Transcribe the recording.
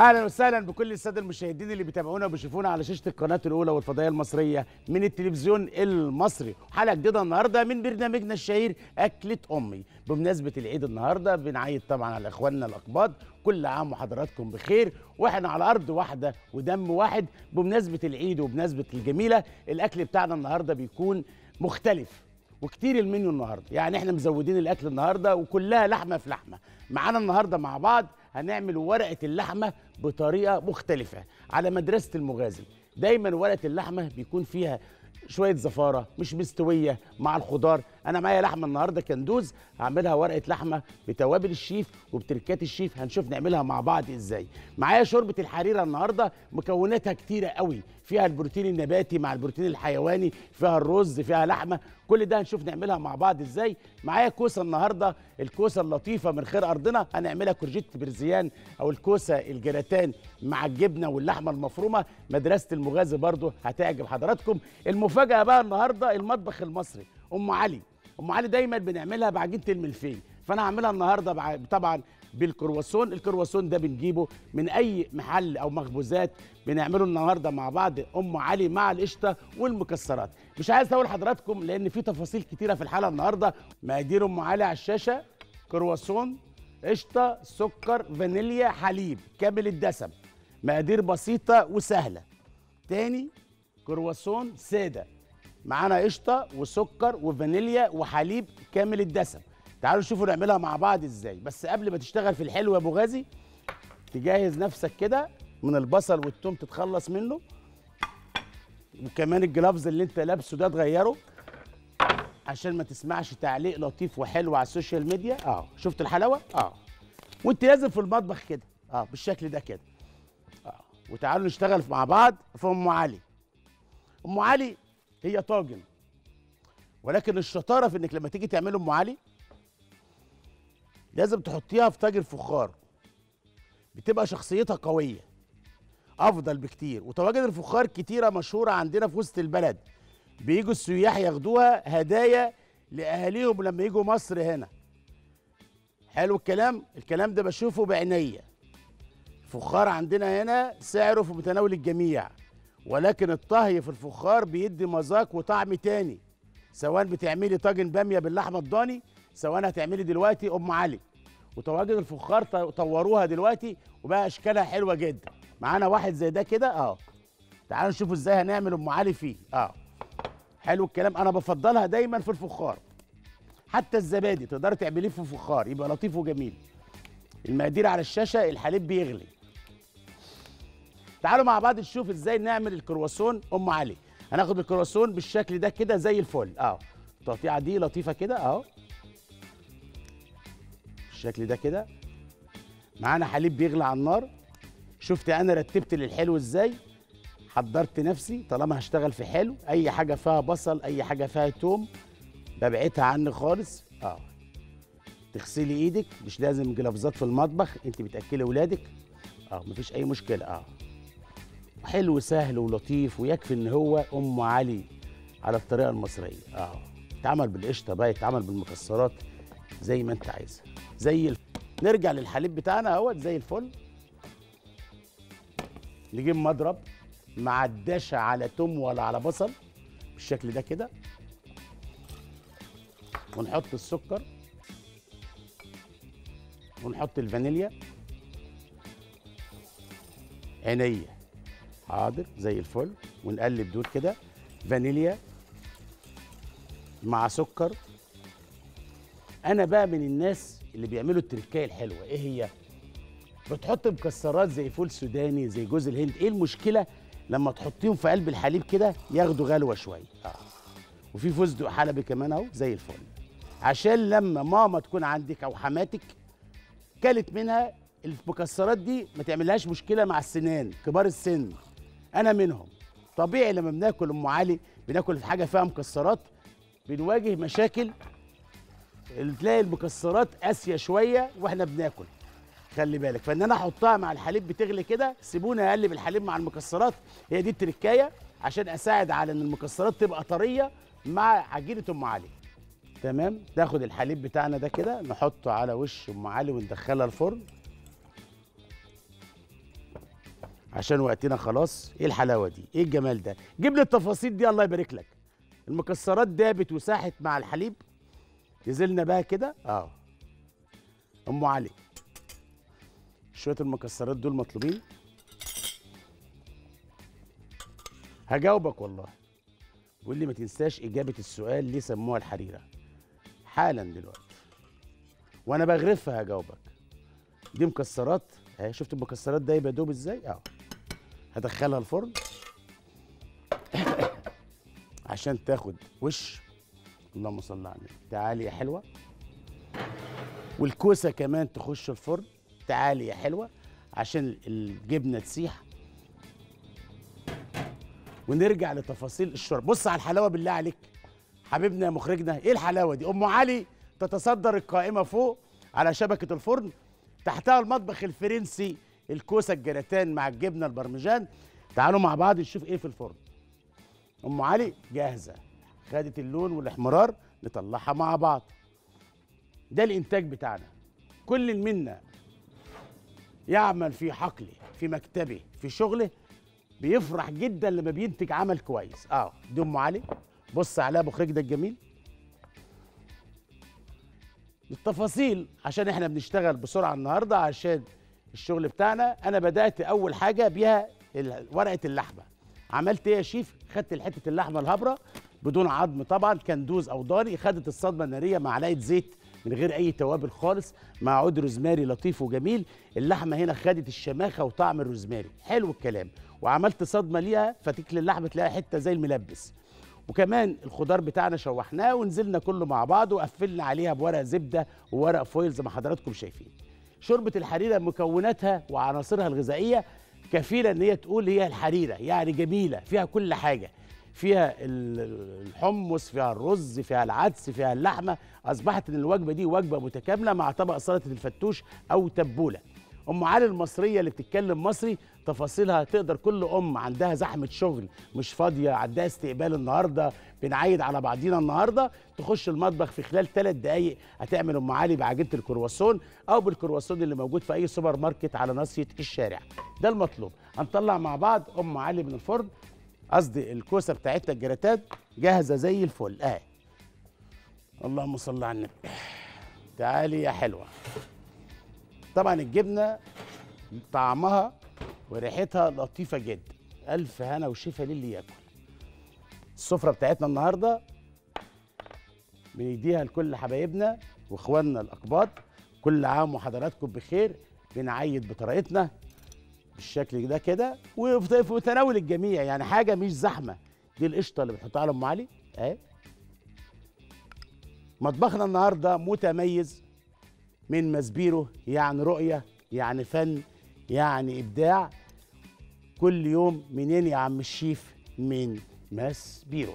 اهلا وسهلا بكل الساده المشاهدين اللي بيتابعونا وبيشوفونا على شاشه القناه الاولى والفضائيه المصريه من التلفزيون المصري. حلقه جديده النهارده من برنامجنا الشهير اكله امي. بمناسبه العيد النهارده بنعيد طبعا على اخواننا الاقباط، كل عام وحضراتكم بخير واحنا على ارض واحده ودم واحد. بمناسبه العيد وبمناسبه الجميله، الاكل بتاعنا النهارده بيكون مختلف وكتير المنيو النهارده، يعني احنا مزودين الاكل النهارده وكلها لحمه في لحمه. معانا النهارده مع بعض هنعمل ورقه اللحمه بطريقه مختلفه على مدرسه المغازي. دايما ورقه اللحمه بيكون فيها شويه زفاره مش مستويه مع الخضار. انا معايا لحمه النهارده كندوز، هعملها ورقه لحمه بتوابل الشيف وبتركات الشيف، هنشوف نعملها مع بعض ازاي. معايا شوربه الحريره النهارده مكوناتها كتيره قوي، فيها البروتين النباتي مع البروتين الحيواني، فيها الرز، فيها لحمه، كل ده هنشوف نعملها مع بعض ازاي. معايا كوسه النهارده، الكوسه اللطيفه من خير ارضنا، هنعملها كورجيت برزيان او الكوسه الجراتان مع الجبنه واللحمه المفرومه. مدرسه المغازي برضو هتعجب حضراتكم. المفاجاه بقى النهارده المطبخ المصري، ام علي دايما بنعملها بعجينه الملفيه، فانا هعملها النهارده طبعا بالكرواسون. الكرواسون ده بنجيبه من اي محل او مخبوزات، بنعمله النهارده مع بعض ام علي مع القشطه والمكسرات. مش عايز اقول لحضراتكم لان في تفاصيل كتيره في الحلقه النهارده. مقادير ام علي على الشاشه: كرواسون، قشطه، سكر، فانيليا، حليب كامل الدسم. مقادير بسيطه وسهله. تاني كرواسون ساده، معانا قشطه وسكر وفانيليا وحليب كامل الدسم. تعالوا نشوفوا نعملها مع بعض ازاي. بس قبل ما تشتغل في الحلو يا ابو غازي، تجهز نفسك كده من البصل والثوم تتخلص منه، وكمان الجلافز اللي انت لابسه ده تغيره عشان ما تسمعش تعليق لطيف وحلو على السوشيال ميديا. شفت الحلاوه؟ وانت لازم في المطبخ كده، بالشكل ده كده. وتعالوا نشتغل مع بعض في ام علي. ام علي هي طاجن، ولكن الشطاره في انك لما تيجي تعمل ام علي لازم تحطيها في طاجن فخار، بتبقى شخصيتها قويه افضل بكتير. وطواجن الفخار كتيره مشهوره عندنا في وسط البلد، بيجوا السياح ياخدوها هدايا لاهاليهم لما يجوا مصر هنا. حلو الكلام. الكلام ده بشوفه بعينيا. الفخار عندنا هنا سعره في متناول الجميع، ولكن الطهي في الفخار بيدي مذاق وطعم تاني، سواء بتعملي طاجن باميه باللحمه الضاني، سواء هتعملي دلوقتي ام علي. وطواجن الفخار طوروها دلوقتي وبقى اشكالها حلوه جدا. معانا واحد زي ده كده، تعالوا نشوفوا ازاي هنعمل ام علي فيه. حلو الكلام. انا بفضلها دايما في الفخار، حتى الزبادي تقدري تعمليه في الفخار، يبقى لطيف وجميل. المقادير على الشاشه، الحليب بيغلي. تعالوا مع بعض نشوف ازاي نعمل الكرواسون ام علي. هناخد الكرواسون بالشكل ده كده زي الفل، التقطيعه دي لطيفه كده، بالشكل ده كده. معانا حليب بيغلي على النار. شفت انا رتبت للحلو ازاي، حضرت نفسي. طالما هشتغل في حلو، اي حاجه فيها بصل، اي حاجه فيها توم ببعدها عني خالص. تغسلي ايدك، مش لازم جلافزات في المطبخ، انت بتاكلي اولادك، مفيش اي مشكله. حلو سهل ولطيف، ويكفي ان هو ام علي على الطريقه المصريه. اتعمل بالقشطه بقى، اتعمل بالمكسرات، زي ما انت عايزها زي نرجع للحليب بتاعنا اهوت زي الفل. نجيب مضرب، ما عداش على توم ولا على بصل، بالشكل ده كده. ونحط السكر، ونحط الفانيليا. عينيه، حاضر زي الفل. ونقلب دول كده، فانيليا مع سكر. انا بقى من الناس اللي بيعملوا التركايه الحلوه. ايه هي؟ بتحط مكسرات زي فول سوداني، زي جوز الهند. ايه المشكله لما تحطيهم في قلب الحليب كده ياخدوا غلوه شويه؟ وفي فستق حلبي كمان اهو زي الفل، عشان لما ماما تكون عندك او حماتك كلت منها المكسرات دي ما تعملهاش مشكله مع السنان. كبار السن انا منهم، طبيعي لما بناكل ام علي بناكل في حاجه فيها مكسرات بنواجه مشاكل، تلاقي المكسرات قاسيه شويه واحنا بناكل، خلي بالك. فان انا احطها مع الحليب بتغلي كده، سيبوني اقلب الحليب مع المكسرات، هي دي التركايه عشان اساعد على ان المكسرات تبقى طريه مع عجينه ام علي. تمام. ناخد الحليب بتاعنا ده كده، نحطه على وش ام علي وندخلها الفرن. عشان وقتنا خلاص. ايه الحلاوه دي؟ ايه الجمال ده؟ جيب لي التفاصيل دي الله يبارك لك. المكسرات دابت وساحت مع الحليب، نزلنا بقى كده ام علي. شويه المكسرات دول مطلوبين. هجاوبك والله. بيقول لي ما تنساش اجابه السؤال ليه سموها الحريره. حالا دلوقتي وانا بغرفها هجاوبك. دي مكسرات اهي، شفت المكسرات دايبه دوب ازاي؟ هدخلها الفرن عشان تاخد وش. اللهم صل على النبي. تعالي يا حلوه. والكوسه كمان تخش الفرن. تعالي يا حلوه عشان الجبنه تسيح. ونرجع لتفاصيل الشرب. بص على الحلاوه بالله عليك حبيبنا يا مخرجنا، ايه الحلاوه دي؟ ام علي تتصدر القائمه فوق على شبكه الفرن، تحتها المطبخ الفرنسي، الكوسه الجراتان مع الجبنه البرمجان. تعالوا مع بعض نشوف ايه في الفرن. ام علي جاهزه، خدت اللون والاحمرار، نطلعها مع بعض. ده الانتاج بتاعنا. كل منا يعمل في حقله، في مكتبه، في شغله، بيفرح جدا لما بينتج عمل كويس. دي ام علي. بص عليها مخرج ده الجميل. التفاصيل عشان احنا بنشتغل بسرعه النهارده عشان الشغل بتاعنا. انا بدات اول حاجه بيها ورقه اللحمه. عملت ايه يا شيف؟ خدت حته اللحمه الهبره بدون عظم طبعا، كان دوز او ضاني. خدت الصدمه الناريه مع معلقه زيت من غير اي توابل خالص، مع عود روزماري لطيف وجميل. اللحمه هنا خدت الشماخه وطعم الروزماري، حلو الكلام. وعملت صدمه ليها، فتيك للحمه تلاقي حته زي الملبس. وكمان الخضار بتاعنا شوحناه ونزلنا كله مع بعض، وقفلنا عليها بورق زبده وورق فويل زي ما حضراتكم شايفين. شوربه الحريره مكوناتها وعناصرها الغذائيه كفيله ان هي تقول هي الحريره، يعني جميله، فيها كل حاجه، فيها الحمص، فيها الرز، فيها العدس، فيها اللحمه. اصبحت ان الوجبه دي وجبه متكامله مع طبق سلطه الفتوش او تبوله. ام علي المصريه اللي بتتكلم مصري تفاصيلها تقدر كل عندها زحمه شغل، مش فاضيه، عندها استقبال النهارده، بنعيد على بعضينا النهارده، تخش المطبخ في خلال 3 دقائق هتعمل ام علي بعجينه الكرواسون او بالكرواسون اللي موجود في اي سوبر ماركت على ناصيه الشارع. ده المطلوب. هنطلع مع بعض ام علي من الفرن، قصدي الكوسه بتاعتنا الجراتات جاهزه زي الفل اهي. اللهم صل على النبي. تعالي يا حلوه. طبعا الجبنه طعمها وريحتها لطيفه جدا. الف هنا وشفا للي ياكل. السفره بتاعتنا النهارده بنديها لكل حبايبنا واخواننا الاقباط. كل عام وحضراتكم بخير. بنعيد بطريقتنا بالشكل ده كده وفي متناول الجميع، يعني حاجه مش زحمه. دي القشطه اللي بنحطها على ام علي اهي. مطبخنا النهارده متميز من ماسبيرو، يعني رؤيه، يعني فن، يعني ابداع. كل يوم منين يا عم الشيف؟ من ماسبيرو.